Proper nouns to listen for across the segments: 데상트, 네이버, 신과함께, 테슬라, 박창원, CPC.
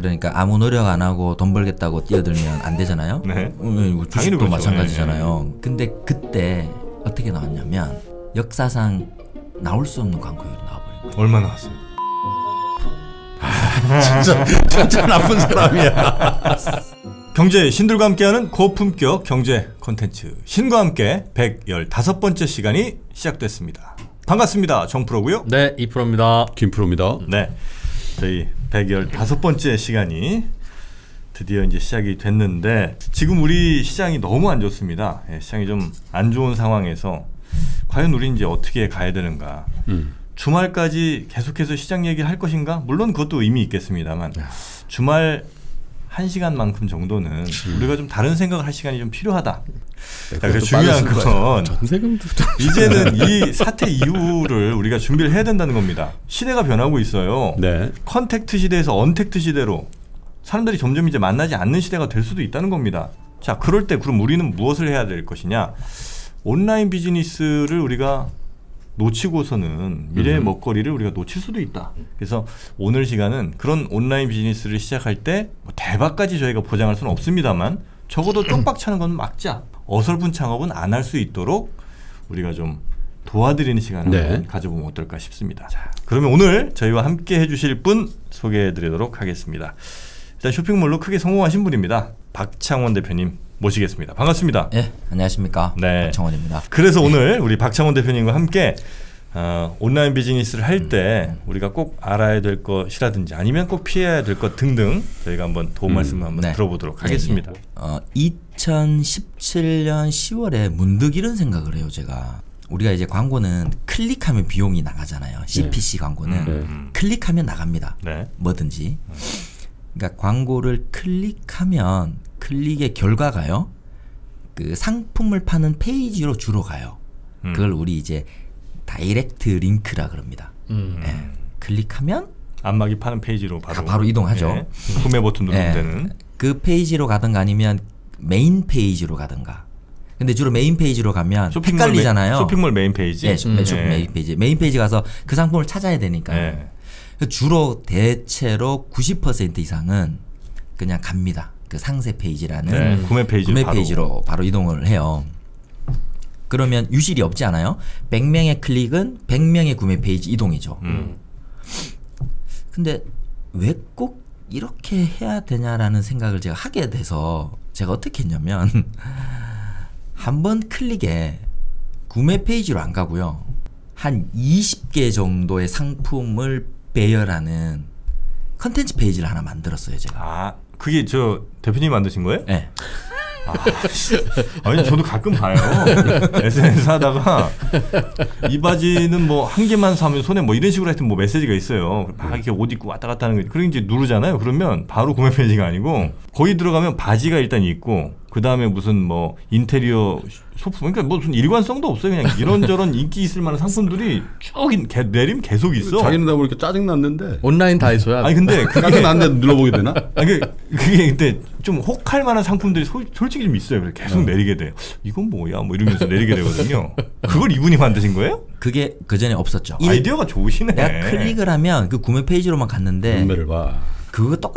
그러니까 아무 노력 안 하고 돈 벌겠다고 뛰어들면 안 되잖아요. 네. 주식도 그렇죠. 마찬가지잖아요. 네. 근데 그때 어떻게 나왔냐면 역사상 나올 수 없는 광고율이 나와버린 거예요. 얼마 나왔어요? 진짜 나쁜 사람이야. 경제의 신들과 함께하는 고품격 경제 콘텐츠 신과 함께 115번째 시간이 시작됐습니다. 반갑습니다. 정프로고요. 네, 이프로입니다. 김프로입니다. 네, 저희 115번째 시간이 드디어 이제 시작이 됐는데 지금 우리 시장이 너무 안 좋습니다. 시장이 좀 안 좋은 상황에서 과연 우리 이제 어떻게 가야 되는가? 주말까지 계속해서 시장 얘기할 것인가? 물론 그것도 의미 있겠습니다만 주말 1시간만큼 정도는 우리가 좀 다른 생각을 할 시간이 좀 필요하다. 네, 그래서 중요한 건 전세금도 이제는 이 사태 이후를 우리가 준비를 해야 된다는 겁니다. 시대가 변하고 있어요. 네. 컨택트 시대에서 언택트 시대로 사람들이 점점 이제 만나지 않는 시대가 될 수도 있다는 겁니다. 자, 그럴 때 그럼 우리는 무엇을 해야 될 것이냐? 온라인 비즈니스를 우리가 놓치고서는 미래의 먹거리를 우리가 놓칠 수도 있다. 그래서 오늘 시간은 그런 온라인 비즈니스를 시작할 때 뭐 대박까지 저희가 보장할 수는 없습니다만 적어도 쪽박 차는 건 막자. 어설픈 창업은 안 할 수 있도록 우리가 좀 도와드리는 시간을 네. 가져보면 어떨까 싶습니다. 자, 그러면 오늘 저희와 함께 해주실 분 소개해드리도록 하겠습니다. 일단 쇼핑몰로 크게 성공하신 분입니다. 박창원 대표님. 모시겠습니다. 반갑습니다. 예, 안녕하십니까. 네. 박창원입니다. 그래서 오늘 우리 박창원 대표님과 함께 온라인 비즈니스를 할 때 우리가 꼭 알아야 될 것이라든지 아니면 꼭 피해야 될 것 등등 저희가 한번 도움 말씀을 한번 네. 들어보도록 하겠습니다. 네, 예. 2017년 10월에 문득 이런 생각을 해요. 제가 우리가 이제 광고는 클릭하면 비용이 나가잖아요. CPC 네. 광고는 클릭하면 나갑니다. 네. 뭐든지. 그러니까 광고를 클릭하면 클릭의 결과가요, 그 상품을 파는 페이지로 주로 가요. 그걸 우리 이제 다이렉트 링크라 그럽니다. 예. 클릭하면 안마기 파는 페이지로 바로 이동하죠. 예. 구매 버튼 누를 예. 때는 그 페이지로 가든가 아니면 메인 페이지로 가든가. 근데 주로 메인 페이지로 가면 헷갈리잖아요. 쇼핑몰 메인 페이지. 예, 쇼핑몰 예. 메인 페이지. 메인 페이지 가서 그 상품을 찾아야 되니까요. 예. 주로 대체로 90% 이상은 그냥 갑니다. 그 상세 페이지라는 네, 구매 페이지로 바로 이동을 해요. 그러면 유실이 없지 않아요? 100명의 클릭은 100명의 구매 페이지 이동이죠. 근데 왜 꼭 이렇게 해야 되냐라는 생각을 제가 하게 돼서 제가 어떻게 했냐면 한번 클릭에 구매 페이지로 안 가고요. 한 20개 정도의 상품을 배열하는 컨텐츠 페이지를 하나 만들었어요. 제가. 그게 저 대표님이 만드신 거예요? 네. 아니 저도 가끔 봐요. SNS 하다가 이 바지는 뭐 한 개만 사면 손해 뭐 이런 식으로 하여튼 뭐 메시지가 있어요. 막 이렇게 옷 입고 왔다 갔다 하는 거. 그리고 이제 누르잖아요. 그러면 바로 구매 페이지가 아니고 거기 들어가면 바지가 일단 있고 그 다음에 무슨 뭐 인테리어 소품 그러니까 무슨 일관성도 없어요. 그냥 이런저런 인기 있을 만한 상품들이 쭉 내림 계속 있어. 자기는 다 보니까 짜증 났는데 온라인 다 해서야. 아니 근데 짜증 났는데 눌러보게 되나? 아니 그게 그때 좀 혹할 만한 상품들이 솔직히 좀 있어요. 그래서 계속 내리게 돼. 이건 뭐야? 뭐 이러면서 내리게 되거든요. 그걸 이분이 만드신 거예요? 그게 그 전에 없었죠. 아이디어가 좋으시네. 내가 클릭을 하면 그 구매 페이지로만 갔는데. 구매를 봐.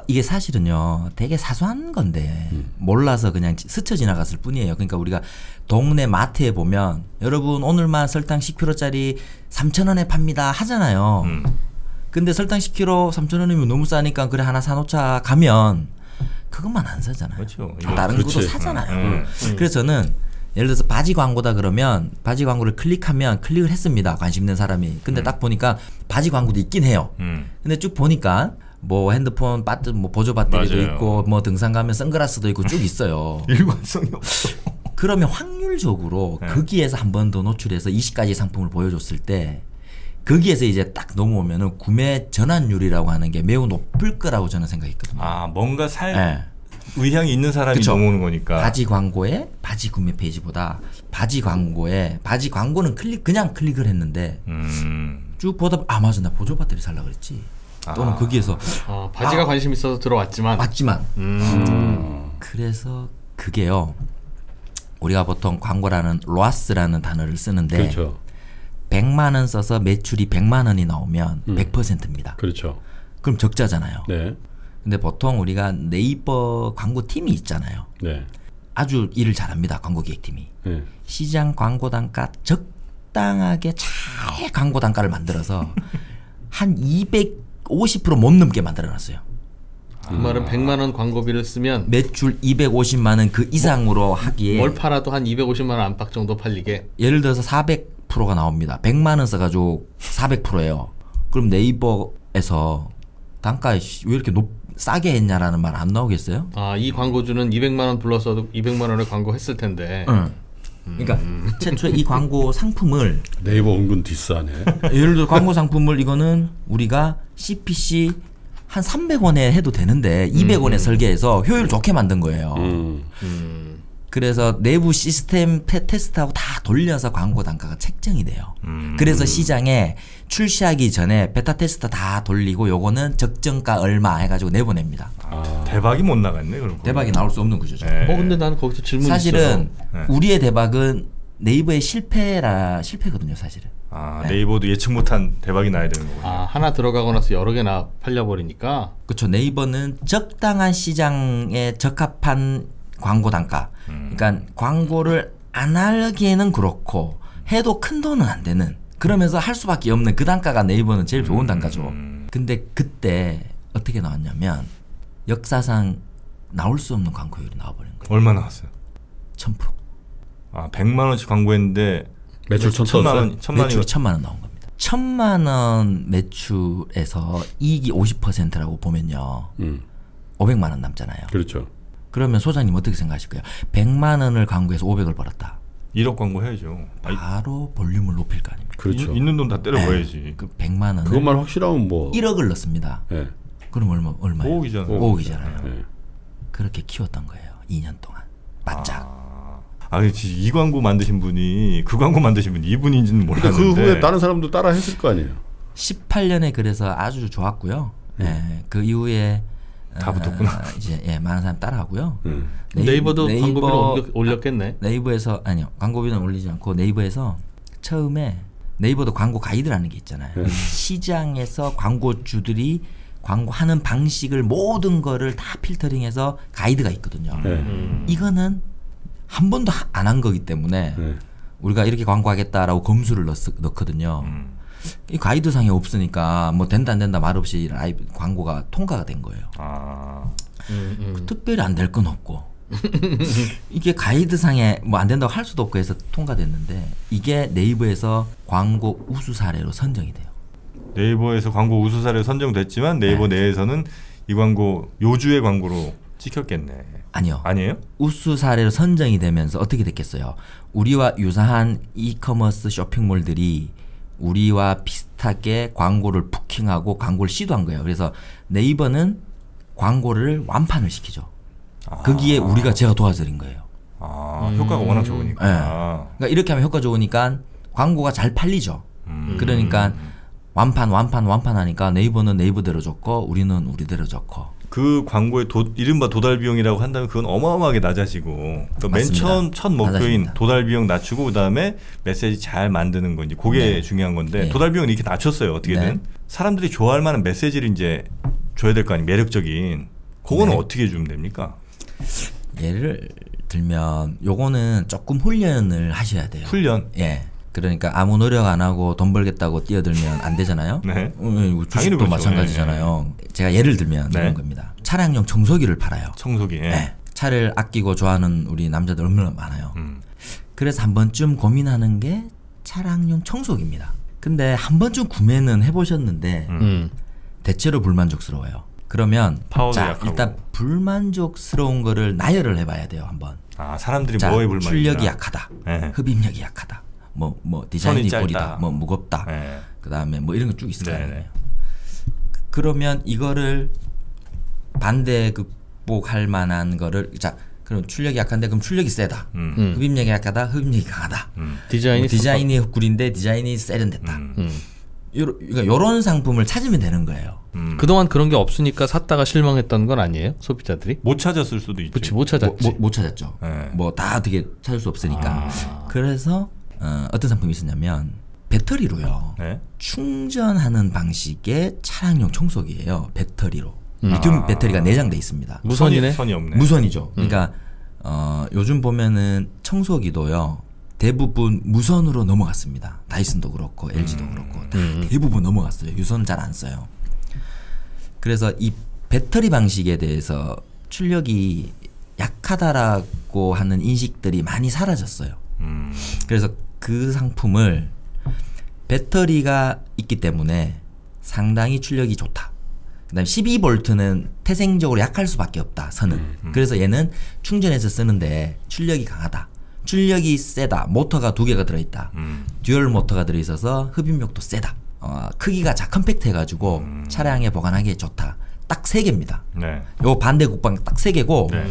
이게 사실은요 되게 사소한 건데 몰라서 그냥 스쳐 지나갔을 뿐이에요. 그러니까 우리가 동네 마트에 보면 여러분 오늘만 설탕 10kg짜리 3,000원에 팝니다 하잖아요. 근데 설탕 10kg 3,000원이면 너무 싸니까 그래 하나 사놓자 가면 그것만 안 사잖아요. 그렇죠. 다른 것도 사잖아요. 그래서 저는 예를 들어서 바지 광고다 그러면 바지 광고를 클릭하면 클릭을 했습니다. 관심 있는 사람이. 근데 딱 보니까 바지 광고도 있긴 해요. 근데 쭉 보니까 뭐 핸드폰 뭐 보조 배터리도 맞아요. 있고 뭐 등산 가면 선글라스도 있고 쭉 있어요. 일관성이 없어. 그러면 확률적으로 네. 거기에서 한 번 더 노출해서 20가지 상품을 보여줬을 때 거기에서 이제 딱 넘어오면은 구매 전환율이라고 하는 게 매우 높을 거라고 저는 생각했거든요. 아 뭔가 살 네. 의향이 있는 사람이 그쵸? 넘어오는 거니까. 바지 광고에 바지 구매 페이지보다 바지 광고에 바지 광고는 그냥 클릭을 했는데 쭉 보다 아 맞아 나 보조 배터리 살라 그랬지. 또는 거기에서 바지가 관심 있어서 들어왔지만 그래서 그게요 우리가 보통 광고라는 로아스라는 단어를 쓰는데 그렇죠. 100만 원 써서 매출이 100만 원이 나오면 100%입니다. 그렇죠. 그럼 적자잖아요. 네. 근데 보통 우리가 네이버 광고팀이 있잖아요. 네. 아주 일을 잘합니다. 광고기획팀이. 네. 시장 광고단가 적당하게 잘 광고단가를 만들어서 한 250% 못 넘게 만들어놨어요. 그 말은 100만원 광고비를 쓰면 매출 250만원 그 이상으로 뭐, 하기에 뭘 팔아도 한 250만원 안팎 정도 팔리게, 예를 들어서 400%가 나옵니다. 100만원 써가지고 400%예요 그럼 네이버에서 단가 왜 이렇게 싸게 했냐라는 말 안 나오겠어요? 아, 이 광고주는 200만원 불러서도 200만원에 광고했을 텐데. 응. 그러니까 최초에 이 광고 상품을 네이버 은근 뒷싸네. 예를 들어 광고 상품을 이거는 우리가 CPC 한 300원에 해도 되는데 200원에 설계해서 효율 좋게 만든 거예요. 그래서 내부 시스템 테스트하고 다 돌려서 광고 단가가 책정이 돼요. 그래서 시장에 출시하기 전에 베타 테스트 다 돌리고 요거는 적정가 얼마 해가지고 내보냅니다. 아. 대박이 못 나갔네. 그럼 대박이 나올 수 없는 구조죠. 근데 난 거기서 질문이 사실은 있어요. 우리의 대박은 네이버의 실패거든요 사실은. 아, 네. 네이버도 예측 못한 대박이 나야 되는 거군요. 아, 하나 들어가고 나서 여러 개나 팔려버리니까. 그렇죠. 네이버는 적당한 시장에 적합한 광고 단가. 그러니까 광고를 안 하기에는 그렇고 해도 큰 돈은 안 되는, 그러면서 할 수밖에 없는 그 단가가 네이버는 제일 좋은 단가죠. 근데 그때 어떻게 나왔냐면 역사상 나올 수 없는 광고율이 나와버린 거예요. 얼마 나왔어요? 1000%. 아, 100만원씩 광고했는데 매출 1000만원. 매출 1000만원 나온 겁니다. 1000만원 매출에서 이익이 50%라고 보면요 500만원 남잖아요. 그렇죠. 그러면 소장님 어떻게 생각하실까요? 100만 원을 광고해서 500을 벌었다. 1억 광고 해야죠. 바로 볼륨을 높일 거 아닙니까? 그렇죠. 있는 돈 다 때려봐야지. 그 100만 원. 그것만 확실하면 뭐. 1억을 넣습니다. 네. 그럼 얼마예요? 5억이잖아요. 5억이잖아요. 네. 그렇게 키웠던 거예요. 2년 동안. 바짝. 아니, 이 광고 만드신 분이 그 광고 만드신 분이 이분인지는 몰랐는데. 그 후에 다른 사람도 따라 했을 거 아니에요. 18년에 그래서 아주 좋았고요. 네. 그 이후에. 다 붙었구나. 이제 예, 많은 사람 따라하고요. 네이버도 광고비를 올렸겠네. 네이버에서 아니요, 광고비는 올리지 않고 네이버에서 처음에 네이버도 광고 가이드라는 게 있잖아요. 시장에서 광고주들이 광고하는 방식을 모든 거를 다 필터링해서 가이드가 있거든요. 이거는 한 번도 안 한 거기 때문에 우리가 이렇게 광고하겠다라고 검수를 넣거든요. 이 가이드상에 없으니까 뭐 된다 안 된다 말 없이 라이브 광고가 통과가 된 거예요. 아, 특별히 안 될 건 없고 이게 가이드상에 뭐 안 된다고 할 수도 없고 해서 통과됐는데 이게 네이버에서 광고 우수 사례로 선정이 돼요. 네이버에서 광고 우수 사례로 선정됐지만 네이버 네. 내에서는 이 광고 요주의 광고로 찍혔겠네. 아니요. 아니에요? 우수 사례로 선정이 되면서 어떻게 됐겠어요? 우리와 유사한 이커머스 쇼핑몰들이 우리와 비슷하게 광고를 부킹하고 광고를 시도한 거예요. 그래서 네이버는 광고를 완판을 시키죠. 아. 거기에 우리가 제가 도와드린 거예요. 아, 효과가 워낙 좋으니까. 네. 그러니까 이렇게 하면 효과 좋으니까 광고가 잘 팔리죠. 그러니까 완판 하니까 네이버는 네이버대로 좋고 우리는 우리대로 좋고. 그 광고의 이른바 도달 비용이라고 한다면 그건 어마어마하게 낮아지고, 그러니까 맨 처음 첫 목표인 도달 비용 낮추고 그다음에 메시지 잘 만드는 건지 그게 네. 중요한 건데 네. 도달 비용은 이렇게 낮췄어요. 어떻게든 네. 사람들이 좋아할 만한 메시지를 이제 줘야 될 거 아니에요. 매력적인. 그거는 네. 어떻게 주면 됩니까? 예를 들면 요거는 조금 훈련을 하셔야 돼요. 훈련? 예. 그러니까 아무 노력 안 하고 돈 벌겠다고 뛰어들면 안 되잖아요. 네. 주식도 그렇죠. 마찬가지잖아요. 네. 제가 예를 들면 이런 네. 겁니다. 차량용 청소기를 팔아요. 청소기. 네. 네. 차를 아끼고 좋아하는 우리 남자들 얼마나 많아요. 그래서 한 번쯤 고민하는 게 차량용 청소기입니다. 근데 한 번쯤 구매는 해보셨는데 대체로 불만족스러워요. 그러면 자, 일단 불만족스러운 거를 나열을 해봐야 돼요. 한번. 아, 사람들이 자, 뭐에 불만이냐. 출력이 약하다. 네. 흡입력이 약하다. 뭐 디자인이 꼬리다, 뭐 무겁다, 네. 그 다음에 뭐 이런 거 쭉 있을 거예요. 그러면 이거를 반대 극복할 만한 거를 자, 그럼 출력이 약한데 그럼 출력이 세다, 흡입력이 약하다, 흡입력이 강하다, 디자인이 구린데 디자인이 세련됐다. 그러니까 이런 상품을 찾으면 되는 거예요. 그동안 그런 게 없으니까 샀다가 실망했던 건 아니에요? 소비자들이? 못 찾았을 수도 있죠. 그렇지, 못 찾았지. 못 찾았죠. 네. 뭐 다 어떻게 찾을 수 없으니까. 아. 그래서 어떤 상품이 있었냐면 배터리로요. 네? 충전하는 방식의 차량용 청소기예요. 배터리로. 리튬 배터리가 내장돼 있습니다. 무선이네? 선이 없네. 무선이죠. 그러니까 요즘 보면은 청소기도요. 대부분 무선으로 넘어갔습니다. 다이슨도 그렇고 LG도 그렇고 다 대부분 넘어갔어요. 유선 잘 안 써요. 그래서 이 배터리 방식에 대해서 출력이 약하다라고 하는 인식들이 많이 사라졌어요. 그래서 그 상품을 배터리가 있기 때문에 상당히 출력이 좋다. 그 다음에 12V는 태생적으로 약할 수밖에 없다. 선은. 그래서 얘는 충전해서 쓰는데 출력이 강하다. 출력이 세다. 모터가 두 개가 들어있다. 듀얼 모터가 들어있어서 흡입력도 세다. 크기가 컴팩트 해가지고 차량에 보관하기에 좋다. 딱 세 개입니다. 네. 요 반대 국방 딱 세 개고 네.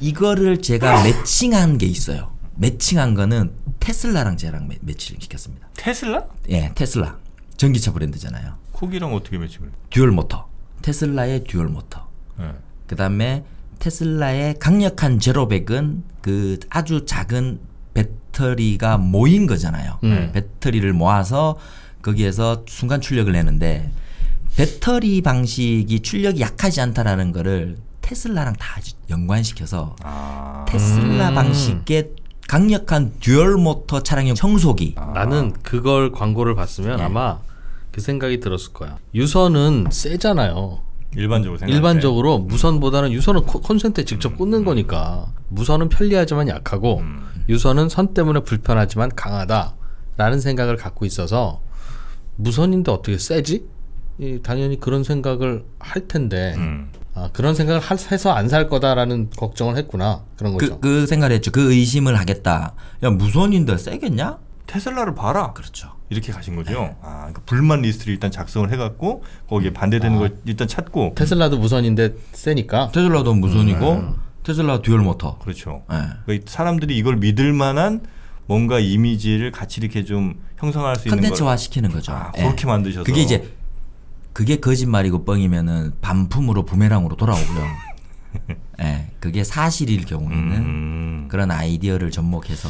이거를 제가 매칭한 게 있어요. 매칭한 거는 테슬라랑 저랑 매치를 시켰습니다. 테슬라? 예, 테슬라. 전기차 브랜드잖아요. 거기랑 어떻게 매칭을? 듀얼 모터. 테슬라의 듀얼 모터. 네. 그 다음에 테슬라의 강력한 제로백은 그 아주 작은 배터리가 모인 거잖아요. 배터리를 모아서 거기에서 순간 출력을 내는데 배터리 방식이 출력이 약하지 않다라는 거를 테슬라랑 다 연관시켜서 아 테슬라 방식의 강력한 듀얼 모터 차량용 청소기. 나는 그걸 광고를 봤으면 네. 아마 그 생각이 들었을 거야. 유선은 세잖아요. 일반적으로 무선보다는 유선은 콘센트에 직접 꽂는 거니까 무선은 편리하지만 약하고 유선은 선 때문에 불편하지만 강하다라는 생각을 갖고 있어서 무선인데 어떻게 세지? 당연히 그런 생각을 할 텐데 그런 생각을 해서 안 살 거다라는 걱정을 했구나. 그런 거죠. 그 생각을 했죠. 그 의심을 하겠다. 야 무선인데 세겠냐? 테슬라를 봐라. 그렇죠. 이렇게 가신 거죠. 네. 아, 그러니까 불만 리스트를 일단 작성을 해갖고 거기에 반대되는 걸 일단 찾고. 테슬라도 무선인데 세니까. 테슬라도 무선이고 테슬라 듀얼 모터. 그렇죠. 네. 그러니까 사람들이 이걸 믿을 만한 뭔가 이미지를 같이 이렇게 좀 형성할 수 있는 걸 컨텐츠화 시키는 거죠. 아, 그렇게 네. 만드셔서. 그게 이제 그게 거짓말이고 뻥이면은 반품으로 부메랑으로 돌아오고요. 네. 그게 사실일 경우에는 그런 아이디어를 접목해서.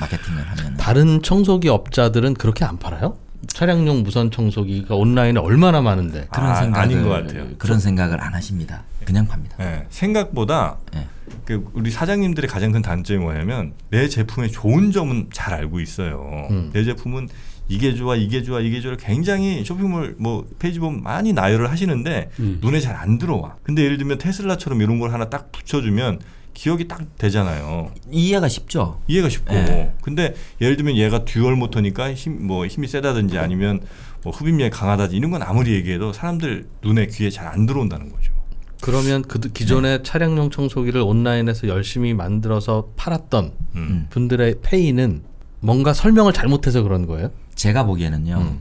마케팅을 하면 다른 청소기 업자들은 그렇게 안 팔아요? 차량용 무선 청소기가 온라인에 얼마나 많은데 그런 생각을, 아닌 것 같아요. 그런 생각을 안 하십니다. 그냥 팝니다. 네. 생각보다 네. 그 우리 사장님들의 가장 큰 단점이 뭐냐면 내 제품의 좋은 점은 잘 알고 있어요. 내 제품은 이게 좋아, 이게 좋아, 이게 좋아. 굉장히 쇼핑몰 뭐 페이지 보면 많이 나열을 하시는데 눈에 잘 안 들어와. 근데 예를 들면 테슬라처럼 이런 걸 하나 딱 붙여주면 기억이 딱 되잖아요. 이해가 쉽죠. 이해가 쉽고. 네. 근데 예를 들면 얘가 듀얼 모터니까 힘이 세다든지 아니면 뭐 흡입력이 강하다든지 이런 건 아무리 얘기해도 사람들 눈에 귀에 잘 안 들어온다는 거죠. 그러면 그 기존의 네. 차량용 청소기를 온라인에서 열심히 만들어서 팔았던 분들의 페이는 뭔가 설명을 잘못해서 그런 거예요? 제가 보기에는요.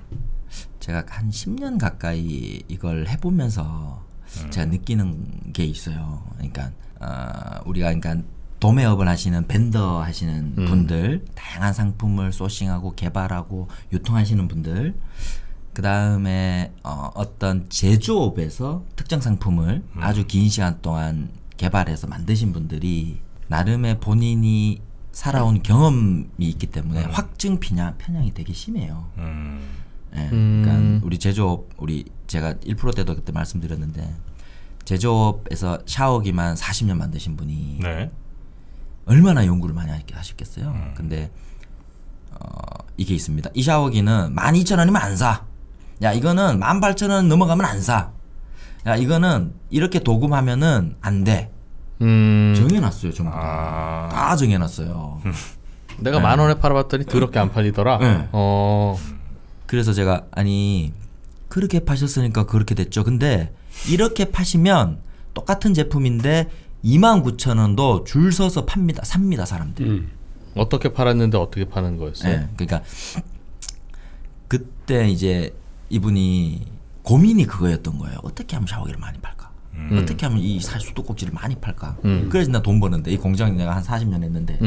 제가 한 10년 가까이 이걸 해보면서 제가 느끼는 게 있어요. 그러니까 우리가 그러니까 도매업을 하시는 벤더 하시는 분들, 다양한 상품을 소싱하고 개발하고 유통하시는 분들, 그 다음에 어떤 제조업에서 특정 상품을 아주 긴 시간 동안 개발해서 만드신 분들이 나름의 본인이 살아온 경험이 있기 때문에 확증 편향이 되게 심해요. 네, 그러니까 우리 제조업, 제가 1% 때도 그때 말씀드렸는데. 제조업에서 샤워기만 40년 만드신 분이 네. 얼마나 연구를 많이 하셨겠어요. 근데 이게 있습니다. 이 샤워기는 12,000원이면 안 사. 야 이거는 18,000원 넘어가면 안 사. 야 이거는 이렇게 도금하면은 안 돼. 정해놨어요. 전부 다 정해놨어요. 내가 네. 10,000원에 팔아봤더니 더럽게 안 팔리더라. 네. 그래서 제가 아니 그렇게 파셨으니까 그렇게 됐죠. 근데 이렇게 파시면 똑같은 제품인데 29,000원도 줄 서서 팝니다. 삽니다. 사람들이. 어떻게 팔았는데 어떻게 파는 거였어요? 네, 그러니까 그때 이제 이분이 고민이 그거였던 거예요. 어떻게 하면 샤워기를 많이 팔까? 어떻게 하면 이 수도꼭지를 많이 팔까? 그래서 나 돈 버는데 이 공장 내가 한 40년 했는데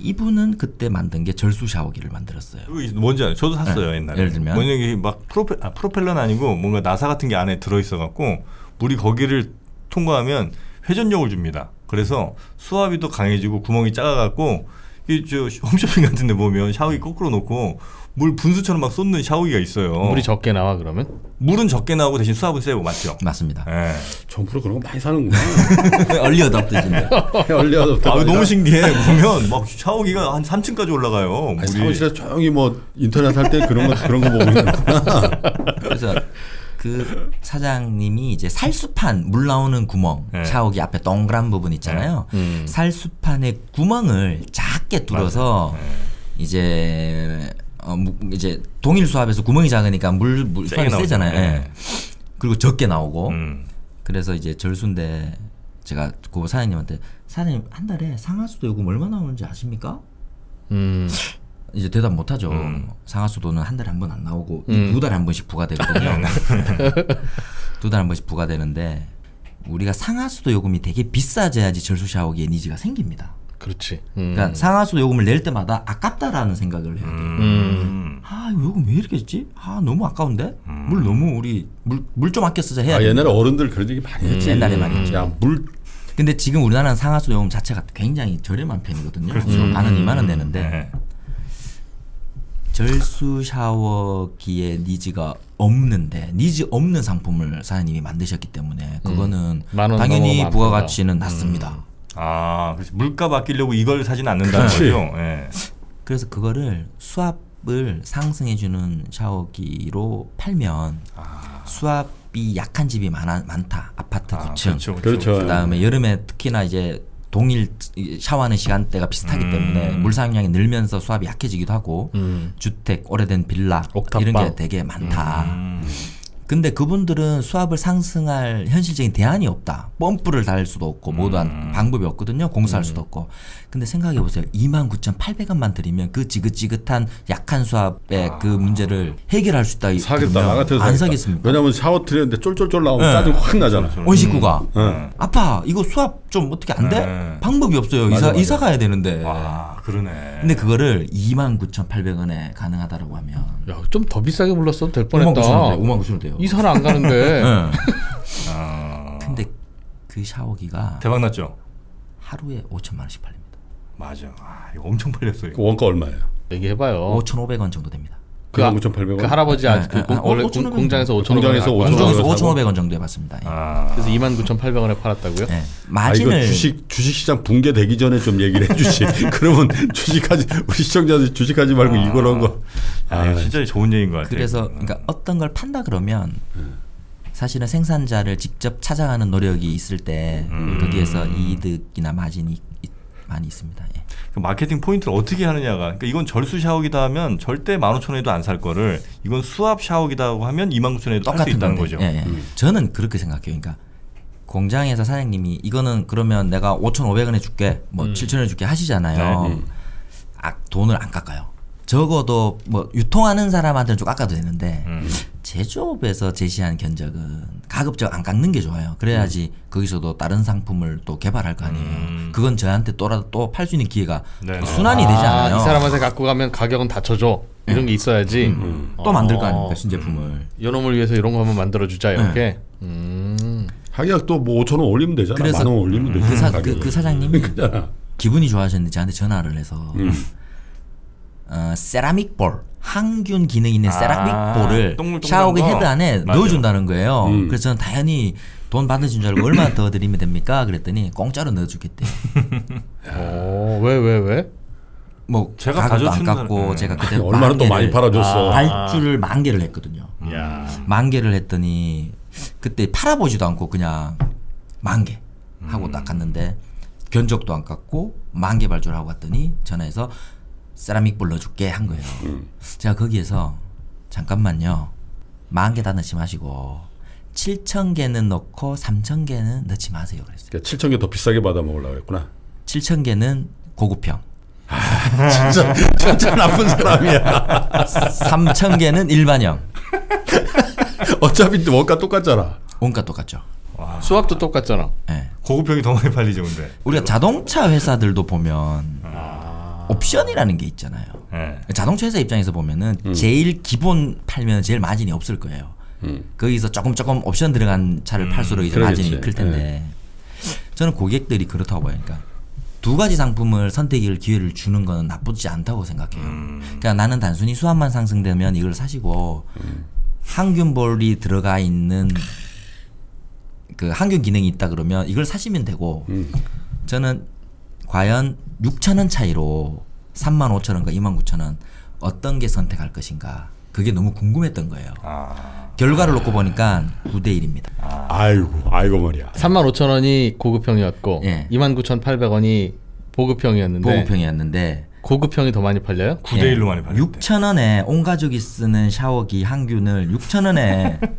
이분은 그때 만든 게 절수 샤워기를 만들었어요. 뭔지 알아요? 저도 샀어요. 네. 옛날에. 예를 들면 만약에 막 프로펠러는 아니고 뭔가 나사 같은 게 안에 들어있어갖고 물이 거기를 통과하면 회전력을 줍니다. 그래서 수압이 더 강해지고 구멍이 작아갖고 이 저 홈쇼핑 같은 데 보면 샤워기 거꾸로 놓고 물 분수처럼 막 쏟는 샤워기가 있어요. 물이 적게 나와 그러면? 물은 적게 나오고 대신 수압은 세고 맞죠? 맞습니다. 예. 점프로 그런 거 많이 사는구나. 얼리 어답트입니다. 얼리 어답트. 아, 너무 신기해. 보면 막 샤워기가 한 3층까지 올라가요. 아니, 사무실에 조용히 뭐 인터넷 할 때 그런 거 보고 있는 거구나. 그래서 그 사장님이 이제 살수판 물 나오는 구멍, 네. 샤워기 앞에 동그란 부분 있잖아요. 네. 살수판의 구멍을 작게 뚫어서 네. 이제 동일 수압에서 구멍이 작으니까 물 수압이 세잖아요. 네. 그리고 적게 나오고 그래서 이제 절수인데 제가 그 사장님한테 사장님 한 달에 상하수도 요금 얼마 나오는지 아십니까? 이제 대답 못하죠. 상하수도는 한 달에 한 번 안 나오고 두 달에 한 번씩 부과되거든요. 두 달에 한 번씩 부과되는데 우리가 상하수도 요금이 되게 비싸져야지 절수 샤워기에 니즈가 생깁니다. 그렇지. 그러니까 상하수도 요금을 낼 때마다 아깝다라는 생각을 해야 돼요. 아 이거 요금 왜 이렇게 했지? 아 너무 아까운데? 물 너무 우리 물 좀 아껴 쓰자 해야 돼. 아, 옛날에 어른들 그런 얘기 많이 했지. 옛날에 많이 했지. 야, 물. 근데 지금 우리나라는 상하수도 요금 자체가 굉장히 저렴한 편이거든요. 그렇죠. 반은 2만 원 내는데. 네. 절수 샤워기에 니즈가 없는데 니즈 없는 상품을 사장님이 만드셨기 때문에 그거는 당연히 부가가치는 낮습니다. 아, 그래서 물값 아끼려고 이걸 사진 않는다는 거죠. 네. 그래서 그거를 수압을 상승해주는 샤워기로 팔면 아. 수압이 약한 집이 많다. 아파트 고층. 그렇죠. 그다음에 여름에 특히나 이제 동일 샤워하는 시간대가 비슷하기 때문에 물 사용량이 늘면서 수압이 약해지기도 하고 주택, 오래된 빌라 옥탑방. 이런 게 되게 많다. 근데 그분들은 수압을 상승할 현실적인 대안이 없다. 펌프를 달 수도 없고 모든 방법이 없거든요. 공사할 수도 없고. 근데 생각해보세요. 29,800원만 드리면 그 지긋지긋한 약한 수압의 아. 그 문제를 해결할 수 있다. 사겠다. 나 같아서 안 사겠습니까? 왜냐면 샤워 틀렸는데 쫄쫄쫄 나오면 네. 짜증 확 나잖아. 온 식구가 아파. 이거 수압 좀 어떻게 안 돼? 방법이 없어요. 이사 가야 되는데. 아 그러네. 근데 그거를 29,800원에 가능하다라고 하면 야, 좀 더 비싸게 불렀어도 될 뻔했다. 59,000원 돼요. 이사를 안 가는데. 네. 아... 근데 그 샤워기가 대박 났죠. 하루에 5,000만 원씩 팔립니다. 맞아. 아, 이거 엄청 팔렸어요. 그 원가 얼마예요? 얘기해봐요. 5,500원 정도 됩니다. 그 5,800원. 그 할아버지 네. 공장에서 5,500원 정도에 받습니다. 예. 아... 그래서 29,800원에 팔았다고요? 네. 마진을 아, 이거 주식시장 붕괴되기 전에 좀 얘기를 해주시. 그러면 주식하지 우리 시청자들 주식하지 말고 아... 이거란 거. 아, 이거 진짜 좋은 얘기인 것 같아요. 그래서 그러니까 어떤 걸 판다 그러면 사실은 생산자를 직접 찾아가는 노력이 있을 때 거기에서 이득이나 마진이 많이 있습니다. 예. 그 마케팅 포인트를 어떻게 하느냐가 그러니까 이건 절수 샤워기다 하면 절대 15,000원에도 안 살 거를 이건 수압 샤워기다고 하면 29,000원에도 살 수 있다는 거죠. 예, 예. 저는 그렇게 생각해요. 그러니까 공장에서 사장님이 이거는 그러면 내가 5,500원에 줄게 뭐 7,000원에 줄게 하시잖아요. 네, 아, 돈을 안 깎아요. 적어도 뭐 유통하는 사람한테는 좀 깎아도 되는데 제조업에서 제시한 견적은 가급적 안 깎는 게 좋아요. 그래야지 거기서도 다른 상품을 또 개발할 거 아니에요. 그건 저한테 또라도 또 팔 수 있는 기회가 네네. 순환이 되지 않아요. 아, 이 사람한테 갖고 가면 가격은 다쳐줘 이런 게 있어야지 또 만들 거 아닙니까 신제품을. 요놈을 위해서 이런 거 한번 만들어주자 이렇게. 네. 하기야 또 뭐 5,000원 올리면 되잖아. 그래서 10,000원 올리면 되잖아. 그 사장님이 기분이 좋아하셨는데 저한테 전화를 해서 세라믹 볼, 항균 기능이 있는 세라믹 볼을 샤워기 헤드 안에 넣어준다는 거예요. 그래서 저는 당연히 돈 받으신 줄 알고 얼마 더 드리면 됩니까? 그랬더니 공짜로 넣어주겠대요. 왜? 뭐 제가 가격도 안 깎고 네. 제가 그때 얼마나 또 많이 팔아줬어. 발주를 10,000개를 했거든요. 10,000개를 했더니 그때 팔아보지도 않고 그냥 10,000개 하고 딱 갔는데 견적도 안 깎고 10,000개 발주를 하고 갔더니 전화해서 세라믹 볼 넣어줄게 한 거예요. 제가 거기에서 잠깐만요. 10,000개 다 넣지 마시고 7,000개는 넣고 3,000개는 넣지 마세요. 그랬어요. 그러니까 7,000개 더 비싸게 받아 먹으려고 했구나. 7,000개는 고급형. 아, 진짜 나쁜 사람이야. 3,000개는 일반형. 어차피 원가 똑같잖아. 원가 똑같죠. 와. 수압도 똑같잖아. 네. 고급형이 더 많이 팔리죠. 근데 우리가 자동차 회사들도 보면 옵션이라는 게 있잖아요. 네. 자동차 회사 입장에서 보면은 제일 기본 팔면 제일 마진이 없을 거예요. 거기서 조금 옵션 들어간 차를 팔수록 이제 마진이 클 텐데 저는 고객들이 그렇다고 봐요. 그러니까 두 가지 상품을 선택일 기회를 주는 건 나쁘지 않다고 생각해요. 그러니까 나는 단순히 수압만 상승되면 이걸 사시고 항균볼이 들어가 있는 그 항균 기능이 있다 그러면 이걸 사시면 되고, 저는 과연 6,000원 차이로 35,000원과 29,000원 어떤 게 선택할 것인가, 그게 너무 궁금했던 거예요. 아... 결과를 놓고 보니까 9대1입니다. 아... 아이고 말이야. 35,000원이 고급형이었고, 예. 29,800원이 보급형이었는데 고급형이 더 많이 팔려요? 9대1로 예. 많이 팔려요. 6,000원에 온 가족이 쓰는 샤워기 항균을 6,000원에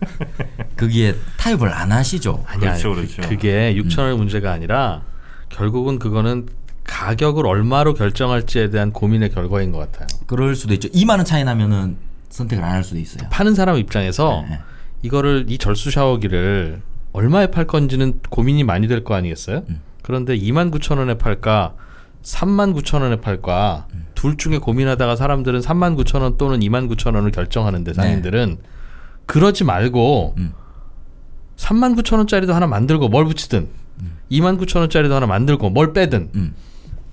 거기에 타협을 안 하시죠. 아니야, 그렇죠. 그게 6,000원의 문제가 아니라 결국은 그거는 가격을 얼마로 결정할지에 대한 고민의 결과인 것 같아요. 그럴 수도 있죠. 2만원 차이 나면은 선택을 안 할 수도 있어요. 파는 사람 입장에서 네. 이거를, 이 절수 샤워기를 얼마에 팔 건지는 고민이 많이 될 거 아니겠어요? 그런데 29,000원에 팔까 39,000원에 팔까, 둘 중에 고민하다가 사람들은 39,000원 또는 29,000원을 결정하는데, 상인들은 네. 그러지 말고 39,000원짜리도 하나 만들고 뭘 붙이든 29,000원짜리도 하나 만들고 뭘 빼든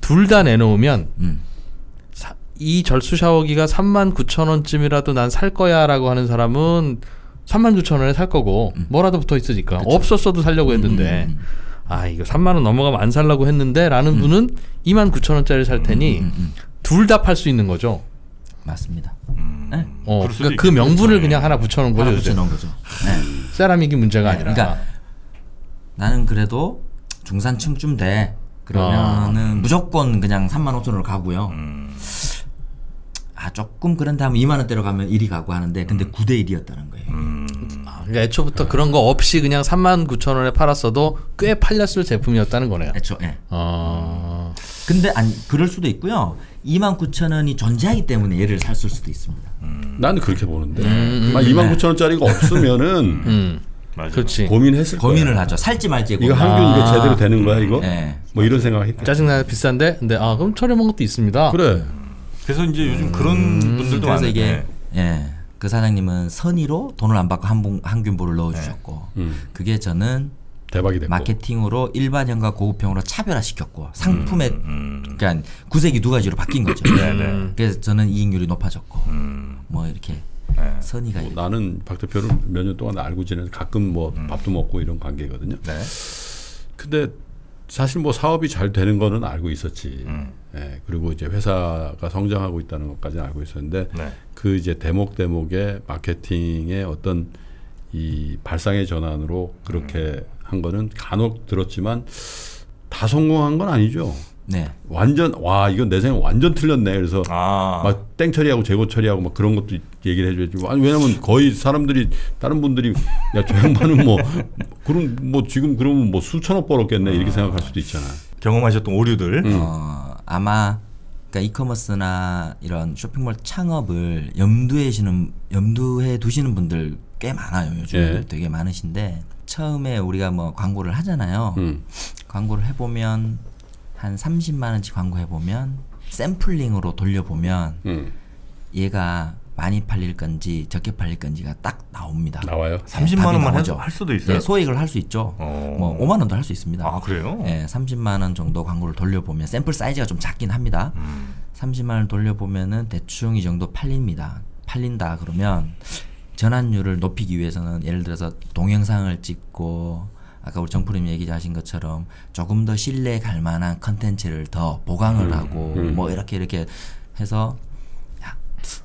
둘 다 내놓으면 이 절수 샤워기가 39,000원쯤이라도 난 살 거야 라고 하는 사람은 39,000원에 살 거고, 뭐라도 붙어 있으니까. 그쵸. 없었어도 살려고 했는데 아 이거 3만원 넘어가면 안 살라고 했는데 라는 분은 29,000원짜리 살 테니 둘 다 팔 수 있는 거죠. 맞습니다. 네? 그러니까 그 명분을 그냥 하나 붙여놓은 거죠. 네. 세라믹이 문제가 네. 아니라. 그러니까 나는 그래도 중산층쯤 돼 그러면은 무조건 그냥 35,000원으로 가고요. 아 조금 그런데 하면 2만원대로 가면 1위 가고 하는데, 근데 9대1이었다는 거예요. 그러니까 애초부터 그런 거 없이 그냥 39,000원에 팔았어도 꽤 팔렸을 제품이었다는 거네요. 애초 예. 근데 아니 그럴 수도 있고요. 29,000원이 존재하기 때문에 얘를 샀을 수도 있습니다. 나는 그렇게 보는데 29,000원짜리가 없으면은 맞아. 그렇지. 고민했을 거야. 고민을 하죠. 살지 말지. 이거 항균 이거 제대로 되는 거야 이거? 네. 뭐 이런 생각했다. 짜증나 비싼데, 근데 아 그럼 저렴한 것도 있습니다. 그래. 그래서 이제 요즘 그런 분들도 많은데. 이게 예, 그 사장님은 선의로 돈을 안 받고 항균볼을 넣어주셨고, 네. 그게 저는 대박이 됐고, 마케팅으로 일반형과 고급형으로 차별화시켰고, 상품의 그러니까 구색이 두 가지로 바뀐 거죠. 네. 그래서 저는 이익률이 높아졌고, 뭐 이렇게. 네. 선의가 뭐 나는 박 대표를 몇 년 동안 알고 지내서 가끔 뭐 밥도 먹고 이런 관계거든요. 네. 근데 사실 뭐 사업이 잘 되는 거는 알고 있었지. 네. 그리고 이제 회사가 성장하고 있다는 것까지는 알고 있었는데 네. 그 이제 대목대목의 마케팅의 어떤 이 발상의 전환으로 그렇게 한 거는 간혹 들었지만 다 성공한 건 아니죠. 네. 완전 와 이건 내 생각 완전 틀렸네. 그래서 막 땡처리하고 재고처리하고 막 그런 것도 얘기를 해줘야지. 아니 왜냐면 거의 사람들이 다른 분들이 야 저 양반은 뭐 그럼 뭐 지금 그러면 뭐 수천억 벌었겠네 이렇게 생각할 수도 있잖아. 경험하셨던 오류들. 아마 그러니까 이커머스나 이런 쇼핑몰 창업을 염두에 두시는 분들 꽤 많아요. 요즘 예. 되게 많으신데 처음에 우리가 뭐 광고를 하잖아요. 광고를 해보면 한 30만원치 광고해보면 샘플링으로 돌려보면 얘가 많이 팔릴 건지 적게 팔릴 건지가 딱 나옵니다. 나와요? 30만원만 할 수도 있어요? 네, 소액을 할 수 있죠. 뭐 5만원도 할 수 있습니다. 아 그래요? 네, 30만원 정도 광고를 돌려보면 샘플 사이즈가 좀 작긴 합니다. 30만원을 돌려보면 대충 이 정도 팔린다 그러면 전환율을 높이기 위해서는 예를 들어서 동영상을 찍고 아까 우리 정프님 얘기하신 것처럼 조금 더 신뢰 갈 만한 컨텐츠를 더 보강을 하고 뭐 이렇게 해서 야,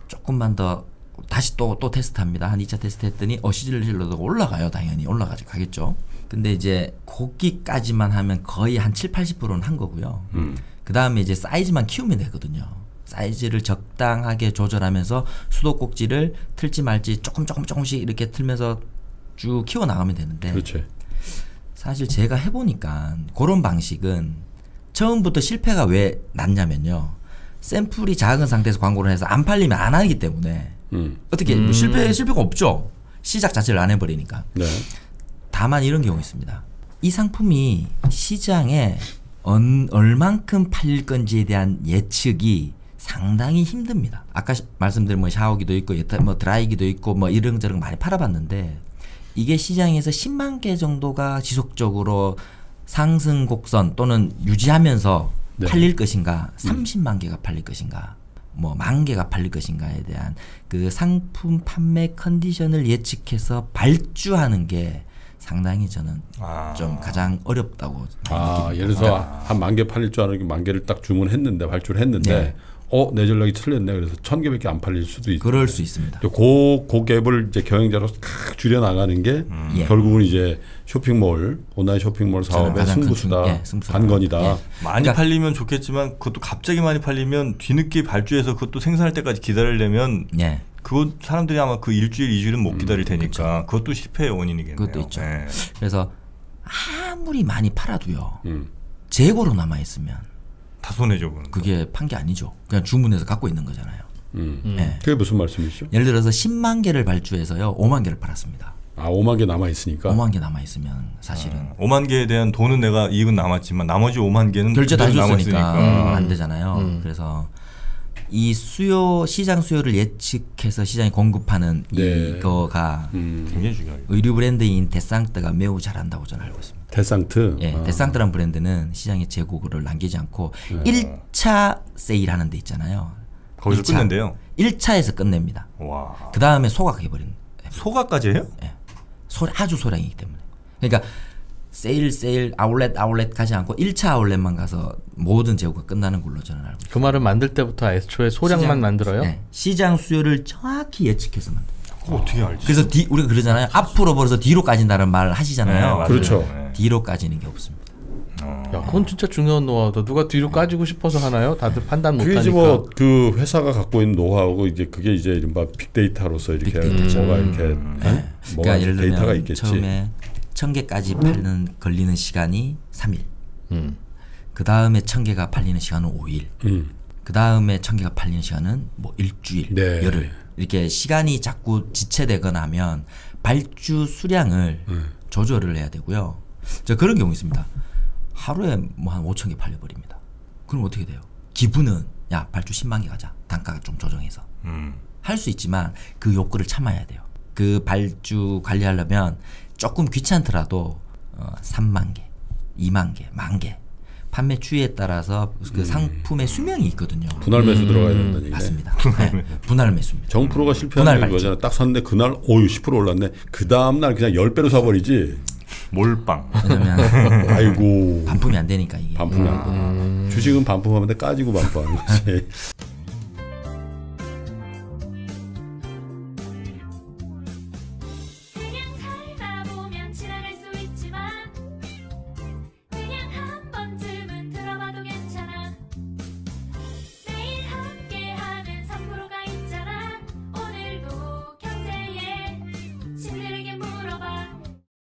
조금만 더 다시 또 테스트합니다. 한 2차 테스트 했더니 시즌실로도 올라가요. 당연히 올라가겠죠. 근데 이제 거기까지만 하면 거의 한 70~80%는 한 거고요. 그 다음에 이제 사이즈만 키우면 되거든요. 사이즈를 적당하게 조절하면서 수도꼭지를 틀지 말지 조금씩 이렇게 틀면서 쭉 키워나가면 되는데 그렇지. 사실 제가 해보니까 그런 방식은 처음부터 실패가 왜 났냐면요. 샘플이 작은 상태에서 광고를 해서 안 팔리면 안 하기 때문에 어떻게 뭐 실패가 없죠. 시작 자체를 안 해버리니까. 네. 다만 이런 경우 있습니다. 이 상품이 시장에 얼만큼 팔릴 건지에 대한 예측이 상당히 힘듭니다. 아까 말씀드린 뭐 샤워기도 있고 뭐 드라이기도 있고 뭐 이런저런 많이 팔아봤는데 이게 시장에서 10만 개 정도가 지속적으로 상승 곡선 또는 유지하면서 네. 팔릴 것인가, 30만 개가 팔릴 것인가, 뭐 10,000개가 팔릴 것인가에 대한 그 상품 판매 컨디션을 예측해서 발주하는 게 상당히 저는 좀 가장 어렵다고 느낍니다. 예를 들어서 한 10,000개 팔릴 줄 아는 게 10,000개를 딱 주문했는데 발주를 했는데 네. 내 전략이 틀렸네. 그래서 1,000개밖에 안 팔릴 수도 있어요. 그럴 수 있습니다. 그 갭을 이제 경영자로 줄여 나가는 게 결국은 이제 쇼핑몰, 온라인 쇼핑몰 사업의 승부수다, 관건이다. 예. 많이 그러니까 팔리면 좋겠지만 그것도 갑자기 많이 팔리면 뒤늦게 발주해서 그것도 생산할 때까지 기다리려면 예. 그것 사람들이 아마 그 일주일, 2주일은 못 기다릴 테니까 그렇죠. 그것도 실패의 원인이겠네요. 그것도 있죠. 예. 그래서 아무리 많이 팔아도요. 재고로 남아 있으면. 다 손해죠. 그게 판 게 아니죠. 그냥 주문해서 갖고 있는 거잖아요. 네. 그게 무슨 말씀이시죠? 예를 들어서 10만 개를 발주해서요. 5만 개를 팔았습니다. 5만 개 남아있으니까? 5만 개 남아있으면 사실은 5만 개에 대한 돈은 내가 이익은 남았지만 나머지 5만 개는 결제 다 해줬으니까 안 되잖아요. 그래서 이 시장 수요를 예측해서 시장이 공급하는 네. 이거가 굉장히 중요해요. 의류 브랜드인 데상트가 매우 잘한다고 저는 알고 있습니다. 데상트? 예, 데상트라는 브랜드는 시장에 재고를 남기지 않고 1차 세일하는 데 있잖아요. 거기서 끝낸대요? 1차에서 끝냅니다. 와. 그 다음에 소각해버린. 소각까지 해요? 예. 아주 소량이기 때문에. 그러니까 세일, 아울렛 가지 않고 1차 아울렛만 가서 모든 재고가 끝나는 걸로 저는 알고 있습니다. 그 말은 만들 때부터 애초에 소량만 만들어요? 네. 시장 수요를 정확히 예측해서 만듭니다. 그거 어떻게 알지? 그래서 우리가 그러잖아요. 앞으로 벌어서 뒤로 까진다는 말을 하시잖아요. 네, 그렇죠. 네. 뒤로 까지는 게 없습니다. 야, 그건 진짜 중요한 노하우다. 누가 뒤로 까지고 싶어서 하나요? 다들 판단 못하니까. 그게 뭐 그 회사가 갖고 있는 노하우고 이제 그게 이제 이른바 빅데이터로서 이렇게 뭐가 이렇게 네. 뭐가 그러니까 데이터가 있겠지. 처음에 1,000개까지 걸리는 시간이 3일. 그 다음에 1,000개가 팔리는 시간은 5일. 그 다음에 1,000개가 팔리는 시간은 뭐 일주일, 네. 열흘. 이렇게 시간이 자꾸 지체되거나 하면 발주 수량을 조절을 해야 되고요. 그런 경우 있습니다. 하루에 뭐 한 5,000개 팔려버립니다. 그럼 어떻게 돼요? 기분은 야 발주 10만 개 가자. 단가가 좀 조정해서. 할 수 있지만 그 욕구를 참아야 돼요. 그 발주 관리하려면 조금 귀찮더라도 3만 개, 2만 개, 1만 개 판매 추이에 따라서 그 상품의 수명이 있거든요. 분할 매수 들어가야 된다는 얘기네. 맞습니다. 네, 분할 매수입니다. 정프로가 실패하는 거잖아. 딱 샀는데 그날 10% 올랐네. 그 다음날 그냥 10배로 사버리지. 몰빵. 왜냐면 아이고. 반품이 안 되니까 이게. 반품이 안 되니까. 주식은 반품하면 까지고 반품하는 거지.